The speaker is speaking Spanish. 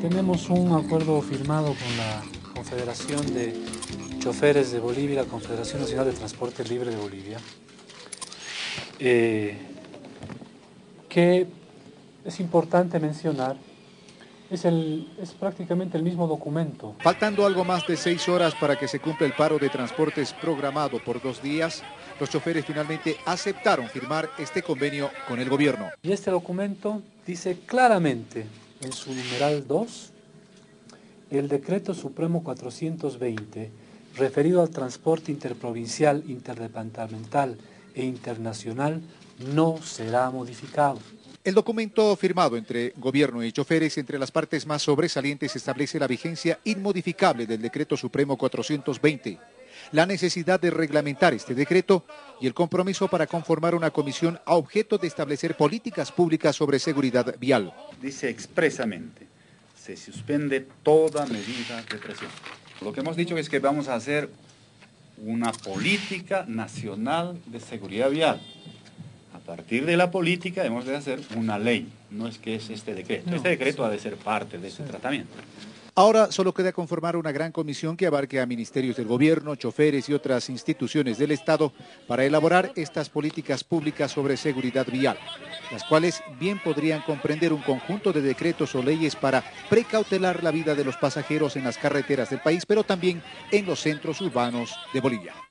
Tenemos un acuerdo firmado con la Confederación de Choferes de Bolivia y la Confederación Nacional de Transporte Libre de Bolivia, que es importante mencionar, es prácticamente el mismo documento. Faltando algo más de 6 horas para que se cumpla el paro de transportes programado por 2 días, los choferes finalmente aceptaron firmar este convenio con el gobierno. Y este documento dice claramente, en su numeral 2, el decreto supremo 420, referido al transporte interprovincial, interdepartamental e internacional, no será modificado. El documento firmado entre gobierno y choferes, entre las partes más sobresalientes, establece la vigencia inmodificable del decreto supremo 420, la necesidad de reglamentar este decreto y el compromiso para conformar una comisión a objeto de establecer políticas públicas sobre seguridad vial. Dice expresamente, se suspende toda medida de presión. Lo que hemos dicho es que vamos a hacer una política nacional de seguridad vial. A partir de la política hemos de hacer una ley, no es que es este decreto. No, este decreto ha de ser parte de ese tratamiento. Ahora solo queda conformar una gran comisión que abarque a ministerios del gobierno, choferes y otras instituciones del Estado para elaborar estas políticas públicas sobre seguridad vial, las cuales bien podrían comprender un conjunto de decretos o leyes para precautelar la vida de los pasajeros en las carreteras del país, pero también en los centros urbanos de Bolivia.